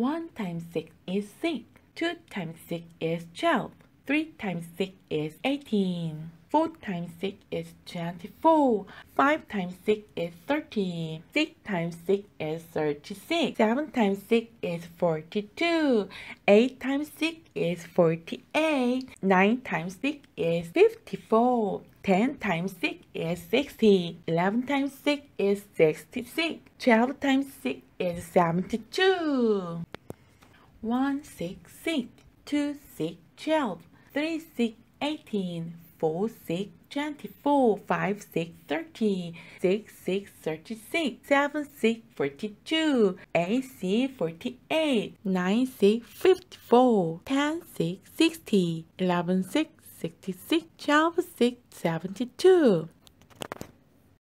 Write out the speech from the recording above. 1 times 6 is 6, 2 times 6 is 12, 3 times 6 is 18, 4 times 6 is 24, 5 times 6 is 30, 6 times 6 is 36, 7 times 6 is 42, 8 times 6 is 48, 9 times 6 is 54, 10 times 6 is 60, 11 times 6 is 66, 12 times 6 is 72. 1, 6, 6, 2, 6, 12, 3, 6, 18, 4, 6, 24, 5, 6, 30, 6, 6, 36, 7, 6, 42, 8, 6, 48, 9, 6, 54, 10, 6, 60, 11, 6, 66, 12, 6, 72.